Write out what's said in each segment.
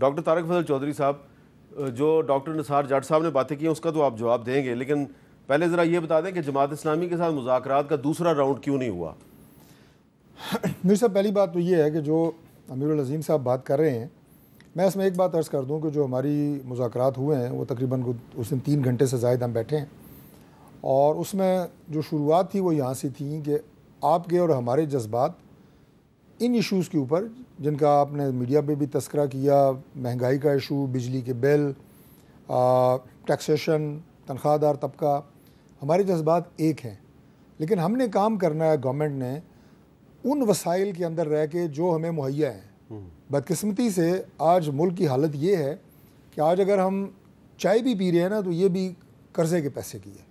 Doctor Tarak फजल चौधरी साहब, जो doctor Nisar Jat साहब ने बातें की हैं उसका तो आप जवाब देंगे, लेकिन पहले ज़रा ये बता दें कि जमात इस्लामी के साथ मुज़ाकरात का दूसरा राउंड क्यों नहीं हुआ। मेरे साहब, पहली बात तो ये है कि जो अमीरुल अज़ीम साहब बात कर रहे हैं, मैं इसमें एक बात अर्ज़ कर दूं कि जो हमारी मुज़ाकरात हुए हैं वो तकरीबन उस दिन 3 घंटे से ज़ायद हम बैठे हैं, और उसमें जो शुरुआत थी वो यहाँ से थी कि आपके और हमारे जज्बात इन इश्यूज़ के ऊपर, जिनका आपने मीडिया पे भी तस्करा किया, महंगाई का इशू, बिजली के बिल, टैक्सेशन, तनख्वाहदार तबका, हमारे जज्बात एक हैं, लेकिन हमने काम करना है गवर्नमेंट ने उन वसाइल के अंदर रह के जो हमें मुहैया हैं। बदकिस्मती से आज मुल्क की हालत ये है कि आज अगर हम चाय भी पी रहे हैं ना तो ये भी कर्ज़े के पैसे की है।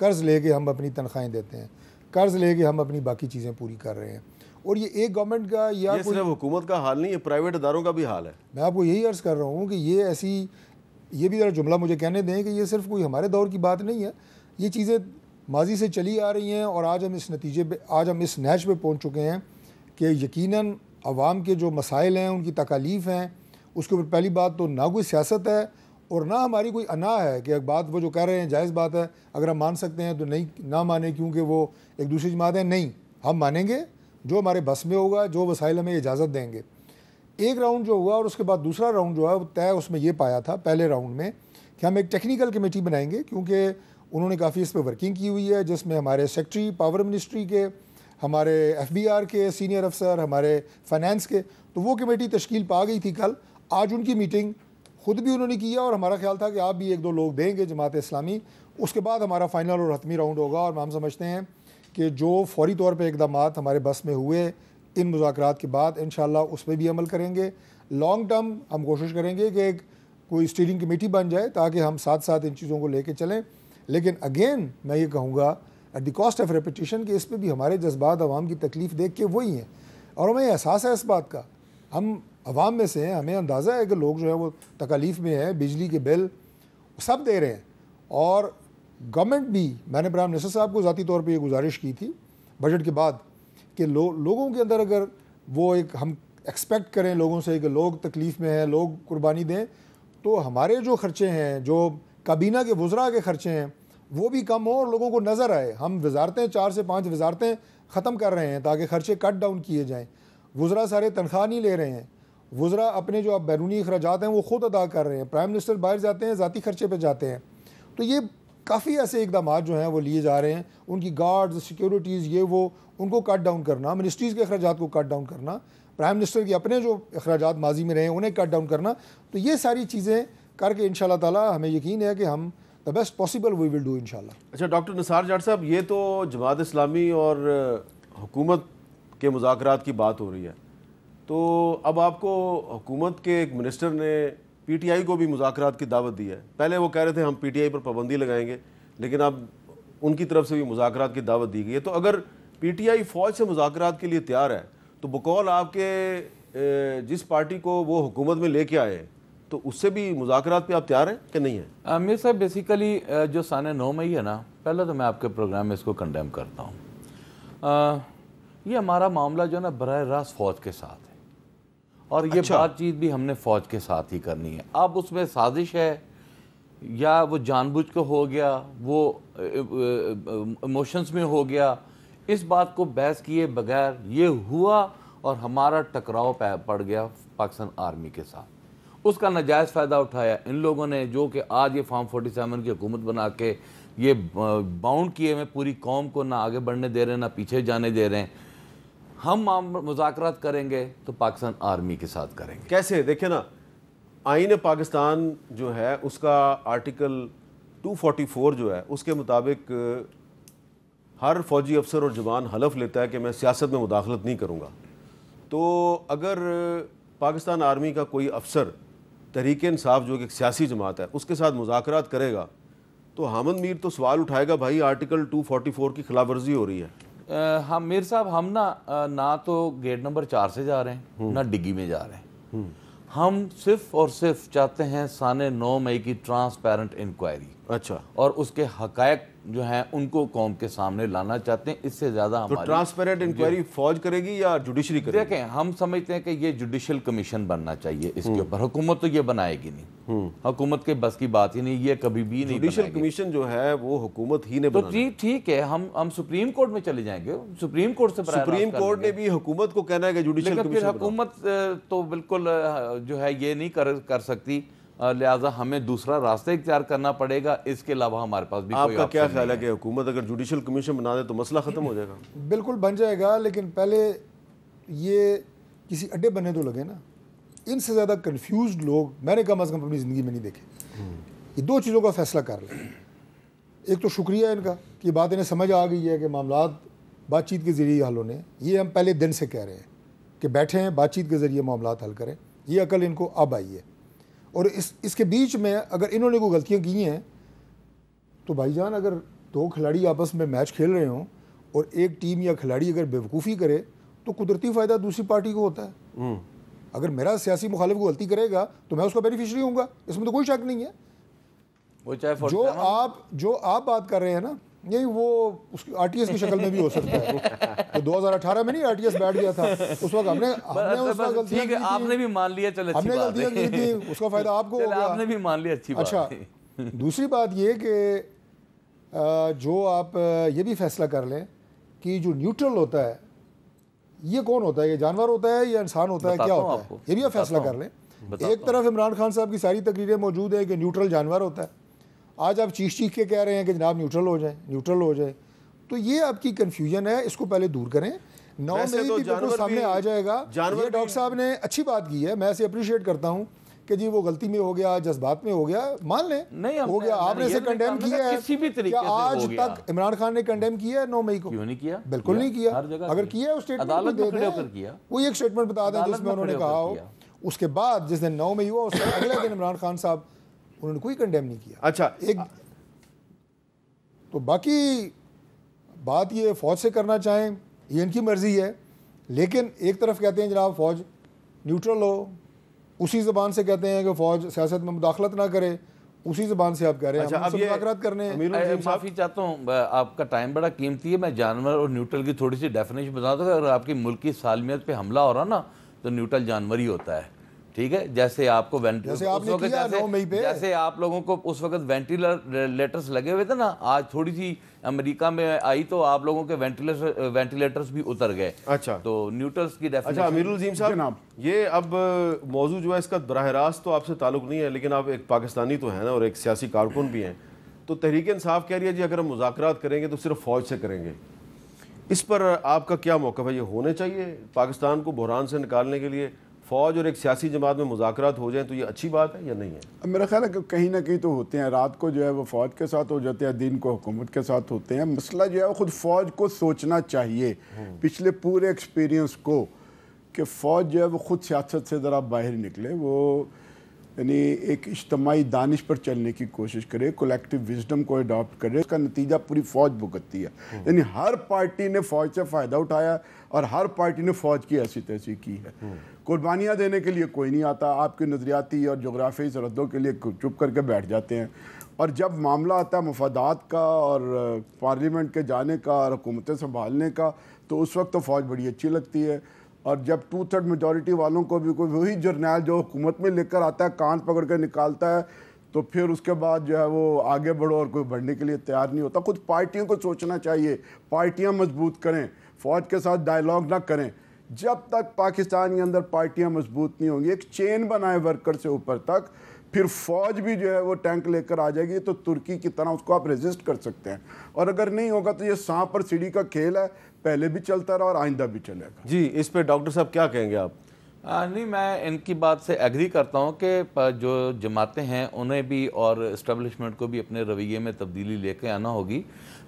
कर्ज़ ले के हम अपनी तनख्वाहें देते हैं, कर्ज़ ले के हम अपनी बाकी चीज़ें पूरी कर रहे हैं, और ये एक गवर्नमेंट का या ये सिर्फ हुकूमत का हाल नहीं, ये प्राइवेट इदारों का भी हाल है। मैं आपको यही अर्ज़ कर रहा हूँ कि ये ऐसी, ये भी ज़रा जुमला मुझे कहने दें कि ये सिर्फ कोई हमारे दौर की बात नहीं है, ये चीज़ें माजी से चली आ रही हैं, और आज हम इस नतीजे पे, आज हम इस नैच पे पहुँच चुके हैं कि यकीनन आवाम के जो मसाइल हैं, उनकी तकालीफ हैं, उसके ऊपर पहली बात तो ना कोई सियासत है और ना हमारी कोई अना है कि बात वो जो कह रहे हैं जायज़ बात है, अगर हम मान सकते हैं तो नहीं ना माने क्योंकि वो एक दूसरी जमात है, नहीं, हम मानेंगे जो हमारे बस में होगा, जो वसाइल हमें इजाज़त देंगे। एक राउंड जो हुआ और उसके बाद दूसरा राउंड जो है वो तय, उसमें ये पाया था पहले राउंड में कि हम एक टेक्निकल कमेटी बनाएंगे, क्योंकि उन्होंने काफ़ी इस पर वर्किंग की हुई है, जिसमें हमारे सेक्रेटरी पावर मिनिस्ट्री के, हमारे FBR के सीनियर अफसर, हमारे फाइनेंस के, तो वो कमेटी तश्कील पा गई थी कल। आज उनकी मीटिंग ख़ुद भी उन्होंने किया, और हमारा ख्याल था कि आप भी 1-2 लोग देंगे जमात इस्लामी, उसके बाद हमारा फाइनल और हतमी राउंड होगा। और हम समझते हैं कि जो फौरी तौर पे इकदाम हमारे बस में हुए इन मुज़ाकरात के बाद, इंशाल्लाह उस पर भी अमल करेंगे। लॉन्ग टर्म हम कोशिश करेंगे कि एक कोई स्टीयरिंग कमेटी बन जाए ताकि हम साथ साथ इन चीज़ों को लेके चलें, लेकिन अगेन मैं ये कहूँगा at the cost of repetition कि इस पर भी हमारे जज्बात आवाम की तकलीफ़ देख के वही हैं, और हमें एहसास है इस बात का, हम आवाम में से हैं, हमें अंदाज़ा है कि लोग जो है वो तकलीफ़ में हैं, बिजली के बिल सब दे रहे हैं। और गवर्नमेंट भी, मैंने प्राइम मिनिस्टर साहब को ज़ाती तौर पे ये गुजारिश की थी बजट के बाद कि लोगों के अंदर अगर वो एक हम एक्सपेक्ट करें लोगों से कि लोग तकलीफ़ में हैं, लोग कुर्बानी दें, तो हमारे जो खर्चे हैं, जो काबीना के वज़रा के खर्चे हैं, वो भी कम हो और लोगों को नज़र आए। हम वज़ारतें 4 से 5 वज़ारतें ख़त्म कर रहे हैं ताकि खर्चे कट डाउन किए जाएँ। वज़रा सारे तनख्वाह नहीं ले रहे हैं, वज़रा अपने जो बैरूनी अखराजात हैं वो ख़ुद अदा कर रहे हैं, प्राइम मिनिस्टर बाहर जाते हैं, ज़ाती खर्चे पर जाते हैं। तो ये काफ़ी ऐसे इकदाम जो हैं वो लिए जा रहे हैं, उनकी गार्ड्स, सिक्योरिटीज़, ये वो, उनको कट डाउन करना, मिनिस्ट्रीज़ के अखराजात को कट डाउन करना, प्राइम मिनिस्टर के अपने जो अखराजात माजी में रहे उन्हें कट डाउन करना। तो ये सारी चीज़ें करके इंशाल्लाह ताला हमें यकीन है कि हम the best possible we will do इंशाल्लाह। अच्छा डॉक्टर निसार जाट साहब, ये तो जमात इस्लामी और हुकूमत के मुज़ाकरात की बात हो रही है, तो अब आपको हुकूमत के एक मिनिस्टर ने PTI को भी मुज़ाकरात की दावत दी है। पहले वो कह रहे थे हम PTI पर पाबंदी लगाएंगे, लेकिन अब उनकी तरफ से भी मुज़ाकरात की दावत दी गई है। तो अगर PTI फ़ौज से मुज़ाकरात के लिए तैयार है तो बकौल आपके जिस पार्टी को वो हुकूमत में लेके आए तो उससे भी मुज़ाकरात पे आप तैयार हैं कि नहीं है? आमिर साहब, बेसिकली जो सन 9 में ही है ना, पहले तो मैं आपके प्रोग्राम में इसको कंडेम करता हूँ। ये हमारा मामला जो है ना बरह रास्त फ़ौज के साथ है, और ये बातचीत भी हमने फ़ौज के साथ ही करनी है। अब उसमें साजिश है या वो जानबूझ के हो गया, वो इमोशंस में हो गया, इस बात को बहस किए बगैर ये हुआ और हमारा टकराव पड़ गया पाकिस्तान आर्मी के साथ। उसका नाजायज़ फ़ायदा उठाया इन लोगों ने, जो कि आज ये फार्म 47 की हुकूमत बना के ये बाउंड किए हुए पूरी कौम को, ना आगे बढ़ने दे रहे हैं ना पीछे जाने दे रहे हैं। हम मुज़ाकरात करेंगे तो पाकिस्तान आर्मी के साथ करेंगे। कैसे? देखें ना, आईन पाकिस्तान जो है उसका आर्टिकल 244 जो है उसके मुताबिक हर फौजी अफसर और जवान हलफ लेता है कि मैं सियासत में मुदाखलत नहीं करूँगा। तो अगर पाकिस्तान आर्मी का कोई अफसर तहरीक इंसाफ जो कि एक सियासी जमात है उसके साथ मुज़ाकरात करेगा तो हामिद मीर तो सवाल उठाएगा, भाई आर्टिकल 244 की खिलाफ वर्जी हो रही है। हम मीर साहब, हम ना तो गेट नंबर 4 से जा रहे हैं ना डिग्गी में जा रहे हैं, हम सिर्फ और सिर्फ चाहते हैं सन 9 मई की ट्रांसपेरेंट इंक्वायरी। अच्छा, और उसके हकायक जो हैं उनको कौम के सामने लाना चाहते हैं। इससे ज़्यादा तो ट्रांसपेरेंट इंक्वायरी फौज करेगी या जुडिशरी करेगी? देखें, हम समझते हैं कि ये जुडिशल कमीशन बनना चाहिए इसके ऊपर। हुकूमत तो ये बनाएगी नहीं, हुकूमत के बस की बात ही नहीं, ये कभी भी नहीं। जुडिशल कमीशन जो है वो हुकूमत ही ने बनाया। तो जी ठीक है, हम सुप्रीम कोर्ट में चले जाएंगे, सुप्रीम कोर्ट से। सुप्रीम कोर्ट ने भी हुकूमत को कहना है कि जुडिशल कमीशन। हुकूमत तो बिल्कुल जो है ये नहीं कर सकती, लिहाजा हमें दूसरा रास्ता इख्तियार करना पड़ेगा। इसके अलावा हमारे पास भी आपका क्या ख्याल है कि हुकूमत अगर जुडिशल कमीशन बना दे तो मसला ख़त्म हो जाएगा? बिल्कुल बन जाएगा, लेकिन पहले ये किसी अड्डे बनने तो लगे ना। इनसे ज़्यादा कन्फ्यूज लोग मैंने कम अज़ कम अपनी ज़िंदगी में नहीं देखे। ये दो चीज़ों का फैसला कर लें, एक तो शुक्रिया इनका कि बात इन्हें समझ आ गई है कि मामला बातचीत के ज़रिए हल होने। ये हम पहले दिन से कह रहे हैं कि बैठें, बातचीत के ज़रिए मामला हल करें। ये अकल इनको अब आई है। और इसके बीच में अगर इन्होंने कोई गलतियाँ की हैं तो भाईजान, अगर दो खिलाड़ी आपस में मैच खेल रहे हों और एक टीम या खिलाड़ी अगर बेवकूफ़ी करे तो कुदरती फ़ायदा दूसरी पार्टी को होता है। अगर मेरा सियासी मुखालिफ को गलती करेगा तो मैं उसका बेनिफिशरी हूँगा, इसमें तो कोई शक नहीं है। वो चाहे जो आप बात कर रहे हैं ना, यही वो उसकी आरटीएस की शक्ल में भी हो सकता है। तो 2018 में नहीं आरटीएस बैठ गया था, उस वक्त हमने आपने भी मान लिया, चलो हमने गलतियाँ की थी, उसका फ़ायदा आपको हो गया, आपने भी मान लिया, अच्छी बात। अच्छा, दूसरी बात ये कि जो आप ये भी फैसला कर लें कि जो न्यूट्रल होता है ये कौन होता है, ये जानवर होता है या इंसान होता है, क्या होता है, ये भी आप फैसला कर लें। एक तरफ इमरान खान साहब की सारी तकरीरें मौजूद हैं कि न्यूट्रल जानवर होता है, आज आप चीख के कह रहे हैं कि जनाब न्यूट्रल हो जाए, न्यूट्रल हो जाए। तो ये आपकी कन्फ्यूजन है, इसको पहले दूर करें। 9 मई तो बिल्कुल सामने आ जाएगा। ये डॉक्टर साहब ने अच्छी बात की है, मैं इसे अप्रिशिएट करता हूँ कि जी वो गलती में हो गया, जज्बात में हो गया, मान लें नहीं हो गया। आपने इसे कंडेम किया है किसी भी तरीके से? आज तक इमरान खान ने कंडेम किया है 9 मई को? क्यों नहीं किया, बिल्कुल नहीं किया। अगर किया वो एक स्टेटमेंट बता दें जिसमें उन्होंने कहा हो। उसके बाद जिस दिन 9 मई हुआ उसके अगले दिन इमरान खान साहब उन्होंने कोई कंडेम नहीं किया। अच्छा, एक तो बाकी बात ये फौज से करना चाहें ये इनकी मर्जी है, लेकिन एक तरफ कहते हैं जनाब फौज न्यूट्रल हो, उसी ज़बान से कहते हैं कि फौज सियासत में मुदाखलत ना करे, उसी ज़बान से आप कह रहे हैं। अच्छा, अब करने माफ़ी चाहता हूँ, आपका टाइम बड़ा कीमती है, मैं जानवर और न्यूट्रल की थोड़ी सी डेफिनेशन बता दूँ। अगर आपकी मुल्की सालमियत पर हमला हो रहा ना तो न्यूट्रल जानवर ही होता है, ठीक है। जैसे आपको जैसे आप लोगों को उस वक्त वेंटिलेटर्स लगे हुए थे ना, आज थोड़ी सी अमेरिका में आई तो आप लोगों के वेंटिलेटर्स भी उतर गए। अच्छा, तो न्यूट्रल्स की डेफिनेशन। अच्छा अमीरुल अजीम साहब, जनाब ये अब मौजू जो है इसका बराह रास्त तो आपसे ताल्लुक नहीं है, लेकिन आप एक पाकिस्तानी तो हैं ना और एक सियासी कारकुन भी हैं। तो तहरीक इंसाफ कह रही है जी अगर हम मुज़ाकरात करेंगे तो सिर्फ फौज से करेंगे, इस पर आपका क्या मौक़िफ़ है? ये होने चाहिए पाकिस्तान को बहरान से निकालने के लिए फौज और एक सियासी जमात में मुज़ाकरात हो जाए तो ये अच्छी बात है या नहीं है? मेरा ख्याल है कि कहीं ना कहीं तो होते हैं, रात को जो है वो फौज के साथ हो जाते हैं, दिन को हुकूमत के साथ होते हैं। मसला जो है वो ख़ुद फौज को सोचना चाहिए, पिछले पूरे एक्सपीरियंस को, कि फौज जो है वो ख़ुद सियासत से ज़रा बाहर निकले, वो यानी एक इज्तमाई दानिश पर चलने की कोशिश करे, कलेक्टिव विजडम को अडॉप्ट करे। उसका नतीजा पूरी फौज भुगतती है, यानी हर पार्टी ने फौज से फ़ायदा उठाया और हर पार्टी ने फौज की ऐसी तैसी की है। कुर्बानियाँ देने के लिए कोई नहीं आता, आपके नज़रियाती और जोग्राफी सरहदों के लिए चुप करके बैठ जाते हैं। और जब मामला आता है मफादात का और पार्लियामेंट के जाने का और हुकूमतें संभालने का, तो उस वक्त तो फौज बड़ी अच्छी लगती है। और जब 2/3 मेजॉरिटी वालों को भी कोई वही जर्नैल जो हुकूमत में लेकर आता है कान पकड़ कर निकालता है, तो फिर उसके बाद जो है वो आगे बढ़ो और कोई बढ़ने के लिए तैयार नहीं होता। खुद पार्टियों को सोचना चाहिए, पार्टियाँ मजबूत करें, फौज के साथ डायलॉग ना करें। जब तक पाकिस्तान के अंदर पार्टियाँ मजबूत नहीं होंगी, एक चेन बनाए वर्कर से ऊपर तक, फिर फौज भी जो है वो टैंक लेकर आ जाएगी। तो तुर्की की तरह उसको आप रेजिस्ट कर सकते हैं, और अगर नहीं होगा तो ये सांप और सीढ़ी का खेल है, पहले भी चलता रहा और आइंदा भी चलेगा। जी, इस पे डॉक्टर साहब क्या कहेंगे आप? नहीं, मैं इनकी बात से एग्री करता हूँ कि जो जमातें हैं उन्हें भी और इस्टबलिशमेंट को भी अपने रवैये में तब्दीली लेके आना होगी।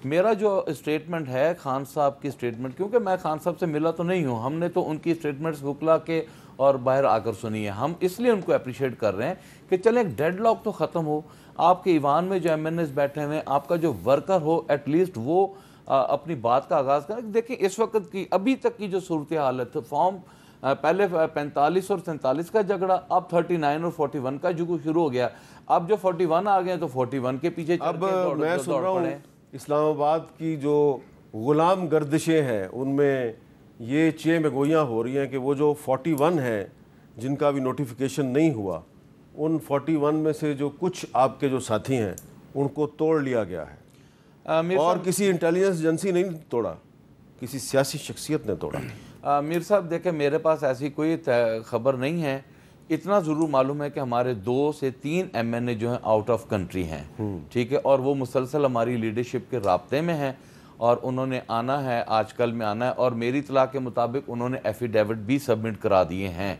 मेरा जो स्टेटमेंट है खान साहब की स्टेटमेंट, क्योंकि मैं खान साहब से मिला तो नहीं हूँ, हमने तो उनकी स्टेटमेंट्स बुकला के और बाहर आकर सुनी है। हम इसलिए उनको अप्रिशिएट कर रहे हैं कि चलें एक डेडलॉक तो ख़त्म हो। आपके ईवान में जो MNS बैठे हुए हैं, आपका जो वर्कर हो एटलीस्ट वो अपनी बात का आगाज़ करें। देखिए इस वक्त की अभी तक की जो सूरत हालत, फॉर्म पहले 45 और 47 का झगड़ा, अब 39 और 41 का जुगू शुरू हो गया। अब जो 41 आ गए तो 41 के पीछे अब मैं सुन रहा हूँ इस्लामाबाद की जो ग़ुलाम गर्दिशें हैं उनमें ये चेमगोइयाँ हो रही हैं कि वो जो 41 हैं जिनका अभी नोटिफिकेशन नहीं हुआ, उन 41 में से जो कुछ आपके जो साथी हैं उनको तोड़ लिया गया है। और किसी इंटेलिजेंस एजेंसी नहीं तोड़ा, किसी सियासी शख्सियत ने तोड़ा। मीर साहब देखें, मेरे पास ऐसी कोई खबर नहीं है। इतना ज़रूर मालूम है कि हमारे 2 से 3 MNA जो हैं आउट ऑफ कंट्री हैं, ठीक है, और वो मुसलसल हमारी लीडरशिप के राब्ते में हैं और उन्होंने आना है, आजकल में आना है। और मेरी इतला के मुताबिक उन्होंने एफिडेविट भी सबमिट करा दिए हैं।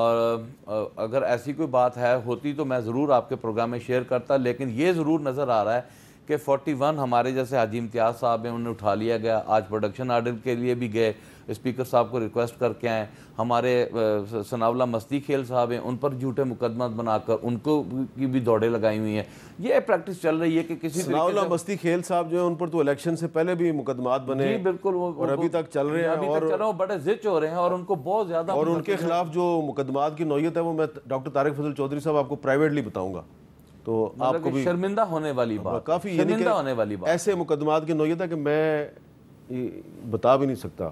और अगर ऐसी कोई बात है होती तो मैं ज़रूर आपके प्रोग्राम में शेयर करता, लेकिन ये ज़रूर नज़र आ रहा है कि 41 हमारे जैसे हाजी इम्तियाज साहब हैं, उन्हें उठा लिया गया। आज प्रोडक्शन आर्डर के लिए भी गए, स्पीकर साहब को रिक्वेस्ट करके आए। हमारे सनावला मस्ती खेल साहब हैं, उन पर झूठे मुकदमा बनाकर उनको की भी दौड़े लगाई हुई हैं। ये प्रैक्टिस चल रही है कि किसी सनावला मस्ती खेल साहब जो है उन पर तो इलेक्शन से पहले भी मुकदमात बने, बिल्कुल, और अभी तक चल रहे हैं, और बड़े जिद हो रहे हैं और उनको बहुत ज़्यादा। और उनके खिलाफ जो मुकदमात की नौयत है वो मैं डॉक्टर तारक फजल चौधरी साहब आपको प्राइवेटली बताऊँगा, तो आपको भी शर्मिंदा होने वाली बात, काफ़ी शर्मिंदा होने वाली बात। ऐसे मुकदमात की नौयत है कि मैं बता भी नहीं सकता।